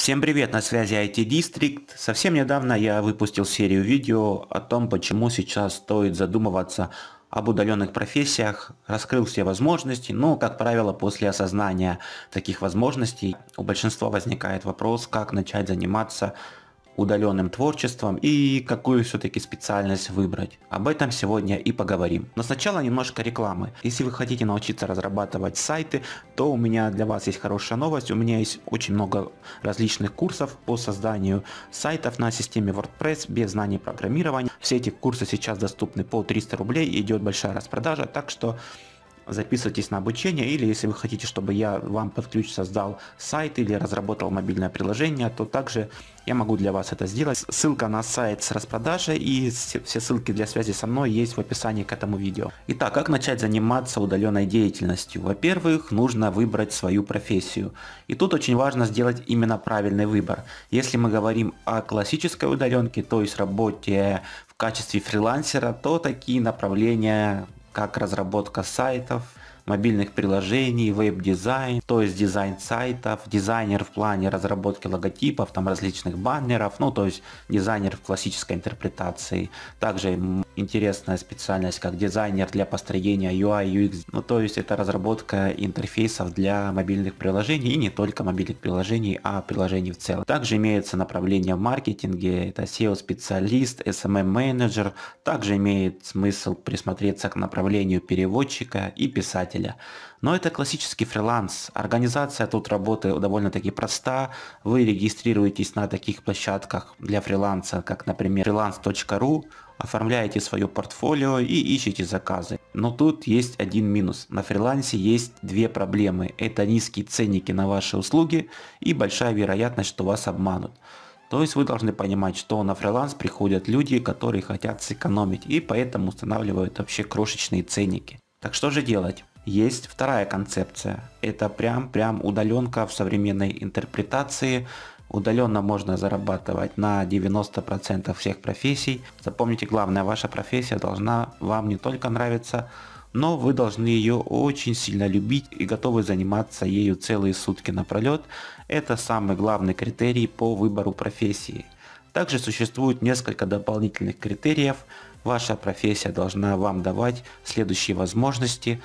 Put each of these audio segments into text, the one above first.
Всем привет, на связи IT District. Совсем недавно я выпустил серию видео о том, почему сейчас стоит задумываться об удаленных профессиях, раскрыл все возможности, но, как правило, после осознания таких возможностей у большинства возникает вопрос, как начать заниматься удаленным творчеством и какую все-таки специальность выбрать. Об этом сегодня и поговорим. Но сначала немножко рекламы. Если вы хотите научиться разрабатывать сайты, то у меня для вас есть хорошая новость. У меня есть очень много различных курсов по созданию сайтов на системе WordPress без знаний программирования. Все эти курсы сейчас доступны по 300 рублей, идет большая распродажа, так что записывайтесь на обучение, или если вы хотите, чтобы я вам под ключ создал сайт или разработал мобильное приложение, то также я могу для вас это сделать. Ссылка на сайт с распродажей и все ссылки для связи со мной есть в описании к этому видео. Итак, как начать заниматься удаленной деятельностью? Во-первых, нужно выбрать свою профессию. И тут очень важно сделать именно правильный выбор. Если мы говорим о классической удаленке, то есть работе в качестве фрилансера, то такие направления, как разработка сайтов, мобильных приложений, веб-дизайн, то есть дизайн сайтов, дизайнер в плане разработки логотипов, там различных баннеров, ну то есть дизайнер в классической интерпретации. Также интересная специальность как дизайнер для построения UI, UX, ну то есть это разработка интерфейсов для мобильных приложений и не только мобильных приложений, а приложений в целом. Также имеется направление в маркетинге, это SEO-специалист, SMM-менеджер, также имеет смысл присмотреться к направлению переводчика и писателя. Но это классический фриланс. Организация тут работы довольно-таки проста. Вы регистрируетесь на таких площадках для фриланса, как, например, freelance.ru, оформляете свое портфолио и ищете заказы. Но тут есть один минус. На фрилансе есть две проблемы. Это низкие ценники на ваши услуги и большая вероятность, что вас обманут. То есть вы должны понимать, что на фриланс приходят люди, которые хотят сэкономить и поэтому устанавливают вообще крошечные ценники. Так что же делать? Есть вторая концепция. Это прям удаленка в современной интерпретации. Удаленно можно зарабатывать на 90% всех профессий. Запомните, главное, ваша профессия должна вам не только нравиться, но вы должны ее очень сильно любить и готовы заниматься ею целые сутки напролет. Это самый главный критерий по выбору профессии. Также существует несколько дополнительных критериев. Ваша профессия должна вам давать следующие возможности.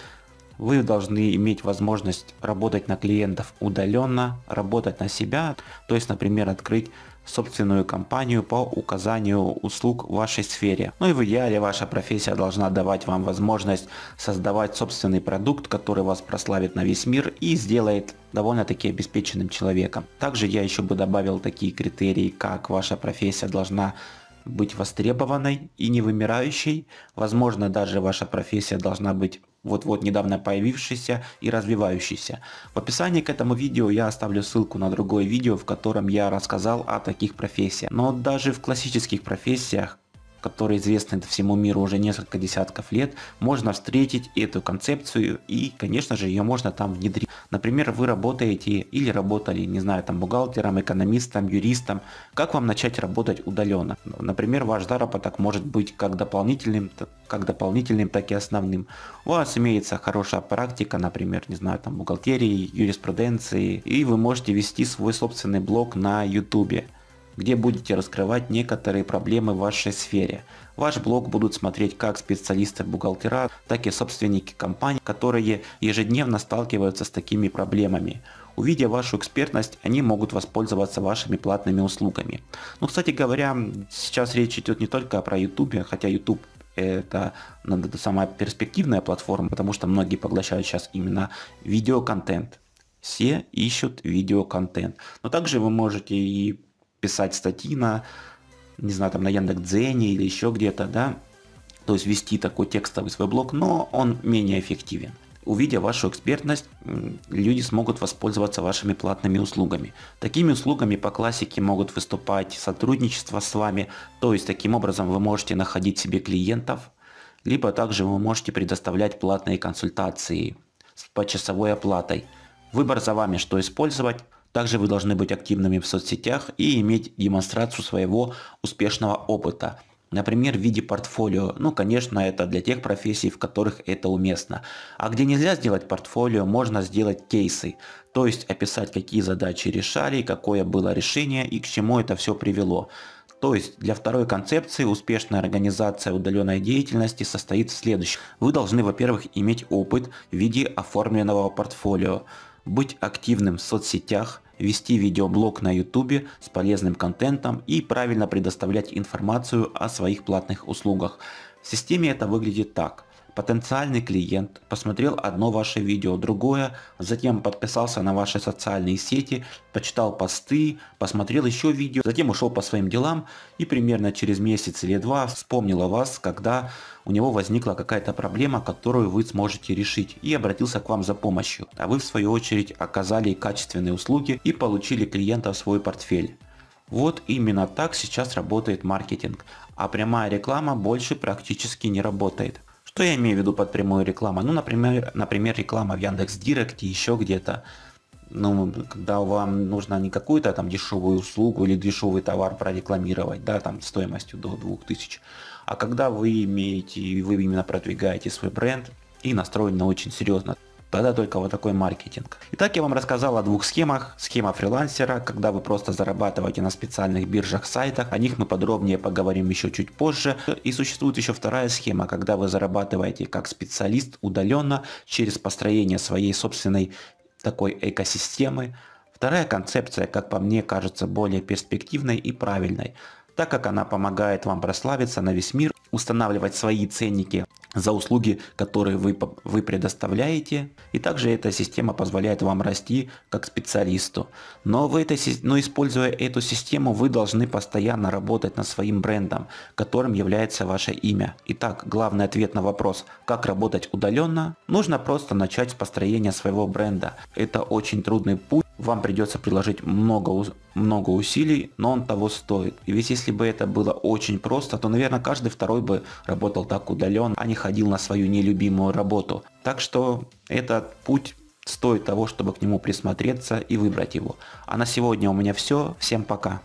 Вы должны иметь возможность работать на клиентов удаленно, работать на себя, то есть, например, открыть собственную компанию по указанию услуг в вашей сфере. Ну и в идеале ваша профессия должна давать вам возможность создавать собственный продукт, который вас прославит на весь мир и сделает довольно-таки обеспеченным человеком. Также я еще бы добавил такие критерии, как ваша профессия должна быть востребованной и не вымирающей, возможно, даже ваша профессия должна быть вот-вот недавно появившейся и развивающейся. В описании к этому видео я оставлю ссылку на другое видео, в котором я рассказал о таких профессиях. Но даже в классических профессиях, которые известны всему миру уже несколько десятков лет, можно встретить эту концепцию и, конечно же, ее можно там внедрить. Например, вы работаете или работали, не знаю, там бухгалтером, экономистом, юристом. Как вам начать работать удаленно? Например, ваш заработок может быть как дополнительным, так и основным. У вас имеется хорошая практика, например, не знаю, там бухгалтерии, юриспруденции, и вы можете вести свой собственный блог на YouTube, где будете раскрывать некоторые проблемы в вашей сфере. Ваш блог будут смотреть как специалисты-бухгалтера, так и собственники компаний, которые ежедневно сталкиваются с такими проблемами. Увидев вашу экспертность, они могут воспользоваться вашими платными услугами. Ну, кстати говоря, сейчас речь идет не только про YouTube, хотя YouTube это самая перспективная платформа, потому что многие поглощают сейчас именно видеоконтент. Все ищут видеоконтент. Но также вы можете и писать статьи на, не знаю, там на Яндекс.Дзене или еще где-то, да, то есть вести такой текстовый свой блог, но он менее эффективен. Увидев вашу экспертность, люди смогут воспользоваться вашими платными услугами. Такими услугами по классике могут выступать сотрудничество с вами, то есть таким образом вы можете находить себе клиентов, либо также вы можете предоставлять платные консультации с почасовой оплатой. Выбор за вами, что использовать. Также вы должны быть активными в соцсетях и иметь демонстрацию своего успешного опыта. Например, в виде портфолио. Ну, конечно, это для тех профессий, в которых это уместно. А где нельзя сделать портфолио, можно сделать кейсы. то есть описать, какие задачи решали, какое было решение и к чему это все привело. То есть для второй концепции успешная организация удаленной деятельности состоит в следующем. Вы должны, во-первых, иметь опыт в виде оформленного портфолио, быть активным в соцсетях, вести видеоблог на YouTube с полезным контентом и правильно предоставлять информацию о своих платных услугах. В системе это выглядит так. Потенциальный клиент посмотрел одно ваше видео, другое, затем подписался на ваши социальные сети, почитал посты, посмотрел еще видео, затем ушел по своим делам и примерно через месяц или два вспомнил о вас, когда у него возникла какая-то проблема, которую вы сможете решить, и обратился к вам за помощью. А вы в свою очередь оказали качественные услуги и получили клиента в свой портфель. Вот именно так сейчас работает маркетинг, а прямая реклама больше практически не работает. Что я имею в виду под прямой рекламой? Ну, например, реклама в Яндекс.Директе, еще где-то. Ну, когда вам нужно не какую-то там дешевую услугу или дешевый товар прорекламировать, да, там стоимостью до 2000, а когда вы именно продвигаете свой бренд и настроены очень серьезно. Тогда только вот такой маркетинг. Итак, я вам рассказал о двух схемах. Схема фрилансера, когда вы просто зарабатываете на специальных биржах, сайтах. О них мы подробнее поговорим еще чуть позже. И существует еще вторая схема, когда вы зарабатываете как специалист удаленно через построение своей собственной такой экосистемы. Вторая концепция, как по мне, кажется более перспективной и правильной, так как она помогает вам прославиться на весь мир, устанавливать свои ценники за услуги, которые вы предоставляете. И также эта система позволяет вам расти как специалисту. Но используя эту систему, вы должны постоянно работать над своим брендом, которым является ваше имя. Итак, главный ответ на вопрос, как работать удаленно, нужно просто начать с построения своего бренда. Это очень трудный путь. Вам придется приложить много усилий, но он того стоит. И ведь если бы это было очень просто, то, наверное, каждый второй бы работал так удаленно, а не ходил на свою нелюбимую работу. Так что этот путь стоит того, чтобы к нему присмотреться и выбрать его. А на сегодня у меня все. Всем пока.